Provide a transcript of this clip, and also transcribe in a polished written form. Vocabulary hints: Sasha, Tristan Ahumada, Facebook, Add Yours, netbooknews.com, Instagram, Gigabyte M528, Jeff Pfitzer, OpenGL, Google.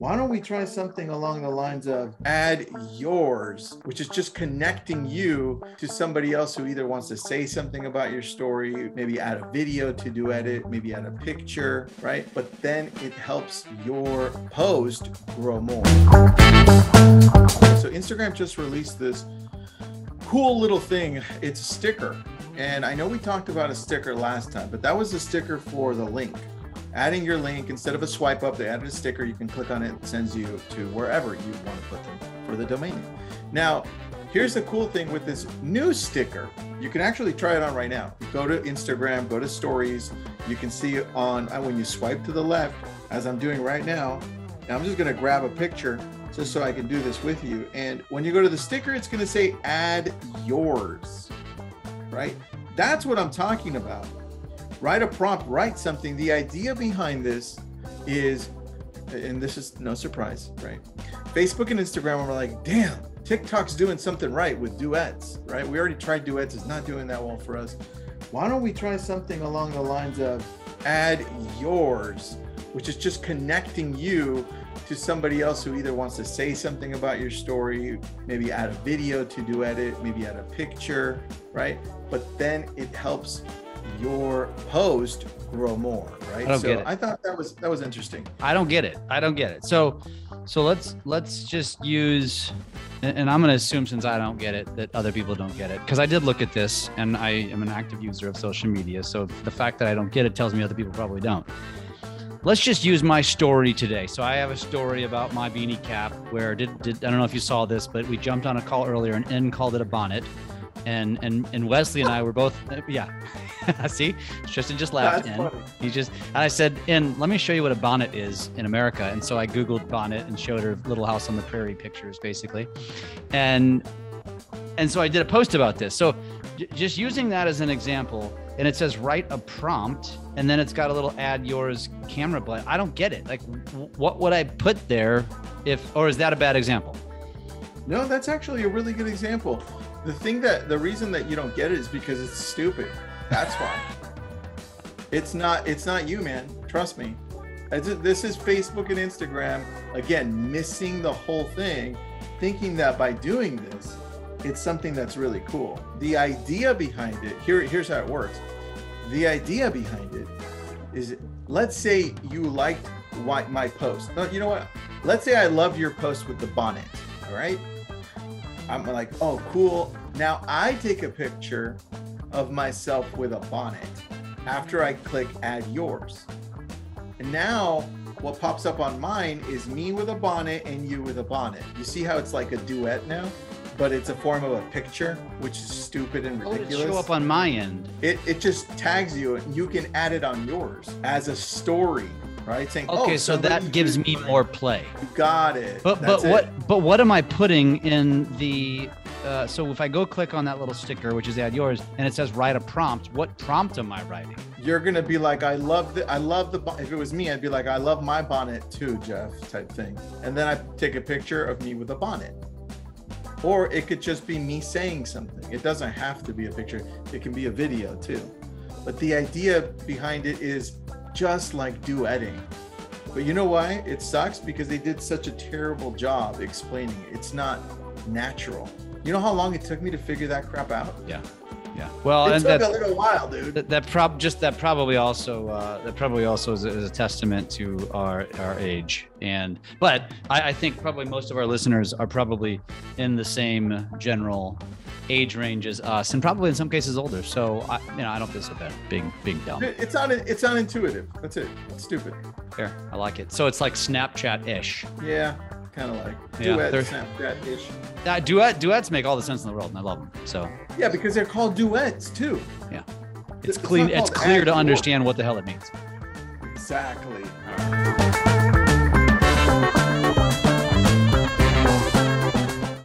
Why don't we try something along the lines of add yours, which is just connecting you to somebody else who either wants to say something about your story, maybe add a video to do edit, maybe add a picture, right? But then it helps your post grow more. So Instagram just released this cool little thing. It's a sticker. And I know we talked about a sticker last time, but that was a sticker for the link. Adding your link, instead of a swipe up, they added a sticker. You can click on it, it sends you to wherever you want to put them for the domain. Now, here's the cool thing with this new sticker. You can actually try it on right now. Go to Instagram, go to stories. You can see on when you swipe to the left, as I'm doing right now, and I'm just gonna grab a picture just so I can do this with you. And when you go to the sticker, it's gonna say add yours, right? That's what I'm talking about. Write a prompt, write something. The idea behind this is, and this is no surprise, right? Facebook and Instagram were like, damn, TikTok's doing something right with duets, right? We already tried duets, it's not doing that well for us. Why don't we try something along the lines of add yours, which is just connecting you to somebody else who either wants to say something about your story, maybe add a video to do edit, maybe add a picture, right? But then it helps your post grow more, right? So I thought that was interesting. I don't get it. So let's just use, and I'm going to assume, since I don't get it, that other people don't get it, because I did look at this and I am an active user of social media. So the fact that I don't get it tells me other people probably don't. Let's just use my story today. So I have a story about my beanie cap where I don't know if you saw this, but we jumped on a call earlier and N called it a bonnet. And Wesley and I were both, yeah. See, Tristan just laughed. And I said, and let me show you what a bonnet is in America. And so I Googled bonnet and showed her Little House on the Prairie pictures, basically. And so I did a post about this. So just using that as an example, and it says, write a prompt, and then it's got a little add yours camera button. I don't get it. Like, what would I put there or is that a bad example? No, that's actually a really good example. The reason that you don't get it is because it's stupid. That's why. It's not you, man. Trust me. This is Facebook and Instagram, again, missing the whole thing, thinking that by doing this, it's something that's really cool. The idea behind it, here's how it works. The idea behind it is, let's say you liked my post. No, you know what? Let's say I love your post with the bonnet, all right? I'm like, oh, cool. Now I take a picture of myself with a bonnet after I click add yours. And now what pops up on mine is me with a bonnet and you with a bonnet. You see how it's like a duet now, but it's a form of a picture, which is stupid and ridiculous. How did it show up on my end? It just tags you, and you can add it on yours as a story. Right? Saying, okay, so that gives me more play. You got it. But what am I putting in the? So if I go click on that little sticker, which is add yours, and it says write a prompt, what prompt am I writing? You're gonna be like, I love the. If it was me, I'd be like, I love my bonnet too, Jeff, type thing. And then I take a picture of me with a bonnet. Or it could just be me saying something. It doesn't have to be a picture. It can be a video too. But the idea behind it is, just like duetting. But you know why it sucks? Because they did such a terrible job explaining it. It's not natural. You know how long it took me to figure that crap out? Yeah. Well, it took a little while, dude. That probably also is a testament to our age. But I think probably most of our listeners are probably in the same general age range as us, and probably in some cases older. So I don't feel so bad. Big dumb. It's not intuitive. That's it. It's stupid. Fair. I like it. So it's like Snapchat-ish. Yeah, kind of like duet, Snapchat-ish. Duets make all the sense in the world, and I love them. So yeah, because they're called duets too. Yeah, it's clear to understand what the hell it means. Exactly.